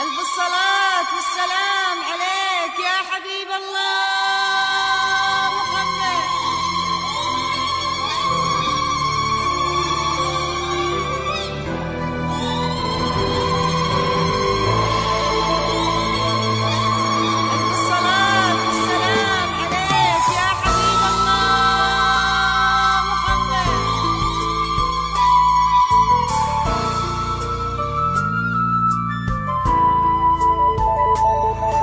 ألف الصلاة والسلام عليك يا حبيب الله محمد. ألف الصلاة والسلام عليك يا حبيب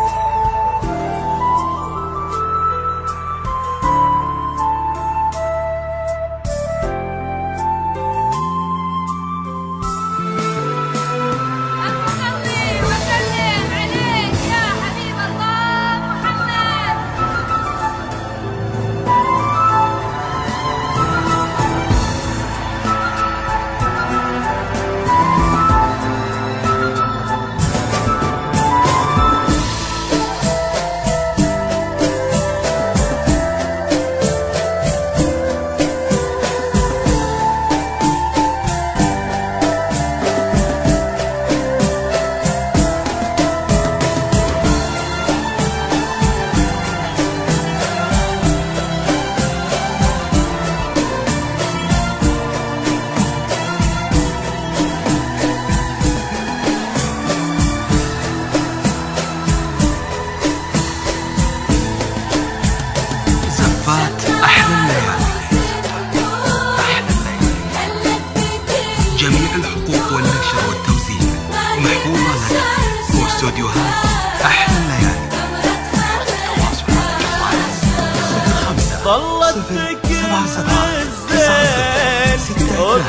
الله محمد. ظلت فكرة الزين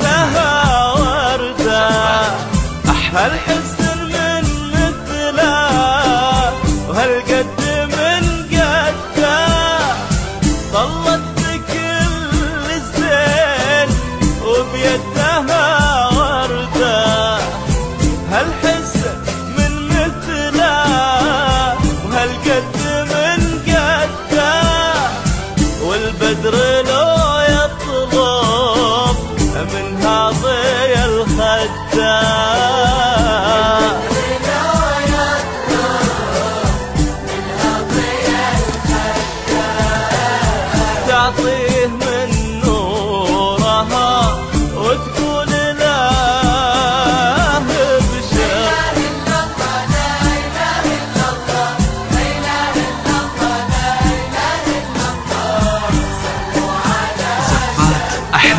وبيدها وردة، هالحسن من مثله وهالقد من قده. ظلت بكل الزين وبيدها وردة، هالحسن من مثله وهالقد من قده. والبدر لو يطلب منها ضي الخدة، البدر لو يطلب منها ضي الخدة، تعطيه من نورها وتقول له بشر لا إله إلا الله، لا إله إلا الله، لا إله إلا الله، لا إله إلا الله. أحلى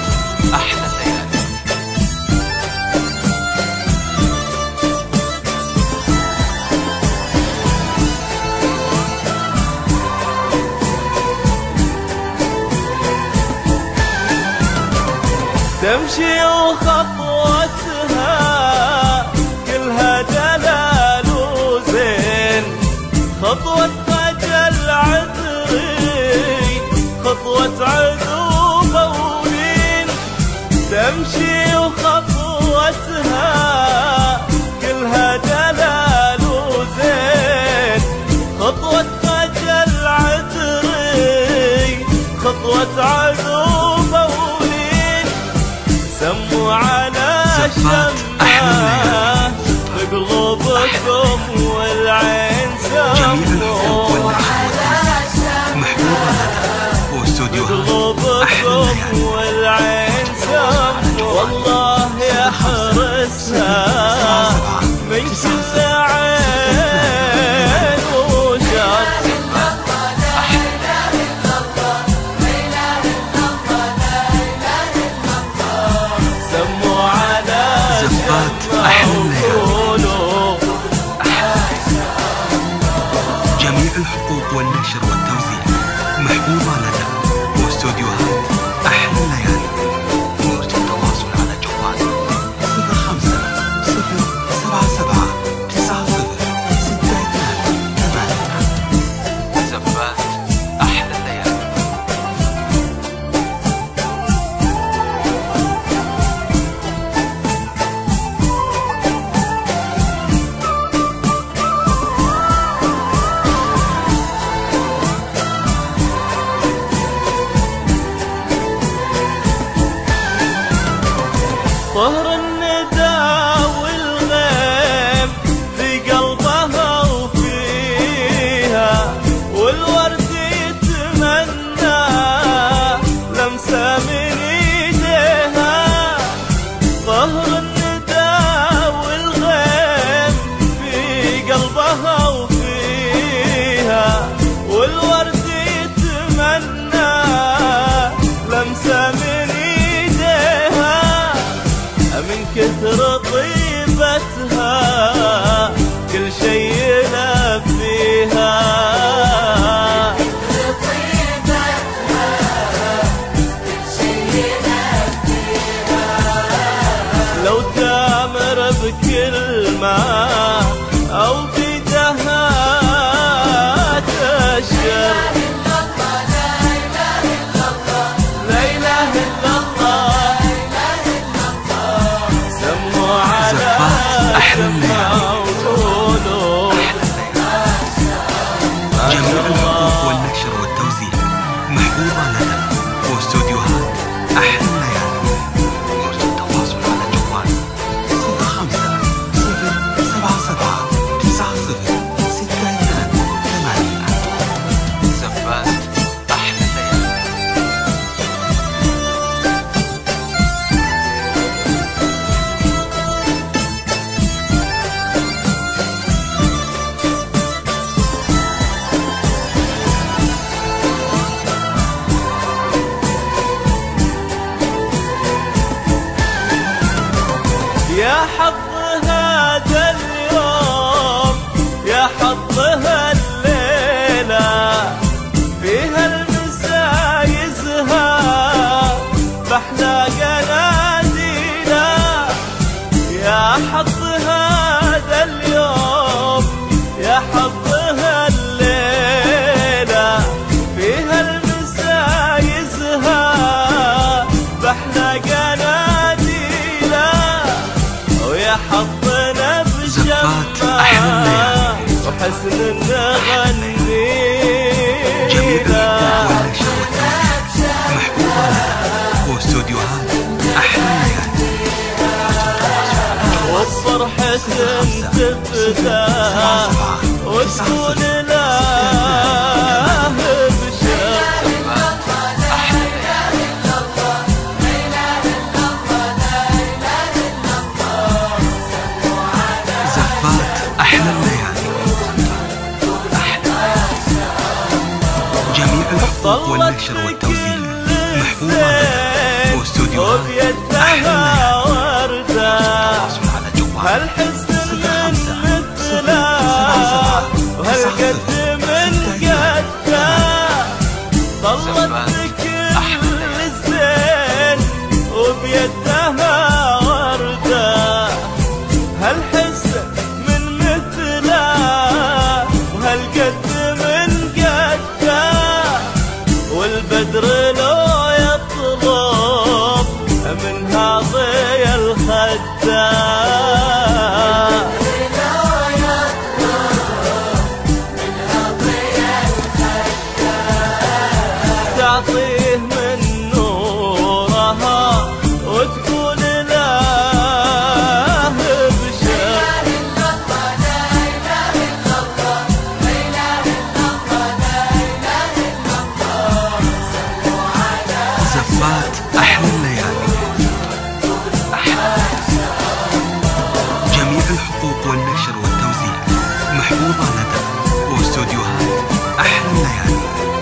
الليالي أحلى الليالي. جميع الحقوق والنشر والتوزيع محفوظة لدى واستوديوهات أحلى الليالي. التواصل على الجوال 05 077 90 628. سفاة أحلى الليالي. تمشي وخطوتها كلها دلال وزين، خطوة خجل عذري خطوة عدو مولين. تمشي وخطوتها كلها دلال وزين، خطوة خجل عذري خطوة عدو مولين. سموا على الشماء بقلوبكم والعين، سموا على الشماء بقلوبكم والعين. سموا والله يحرسها من كل عين وشر. جميع الحقوق والنشر والتوزيع محفوظة لدى واستوديوهات أحلى الليالي. التواصل على الجوال 05 077 90 628. محبتها كل شيء يلبيها، طيبتها كل شيء يلبيها. لو تأمر بكلمة أو بدها تشر يا حظ هذا اليوم، يا حظ هالليلة، فيها المسا يزهى بأحلى قناديلة. يا حظ هذا اليوم، يا حظ هالليلة، فيها المسا يزهى بأحلى قناديلة. حظنا بشمة وحسن نغنينا، جميل محبوبة واستوديوهات أحلى، والفرح تبدأ وتكون لها بشمة. طلت في كل زين وبيدها وردة، هالحسن من مثله وهالقد من قده. طلت في كل زين وبيدها وردة، هالحسن من مثله وهالقد البدر لو يطلب منها ضي الخدة، البدر لو يطلب منها ضي الخدة، تعطيه من نورها وتكون له بشر. لا إله إلا الله، لا إله إلا الله، لا إله إلا الله، لا إله إلا الله. زفات أحلى الليالي، أحلى. جميع الحقوق والنشر والتوزيع محفوظة لدى واستوديوهات أحلى الليالي.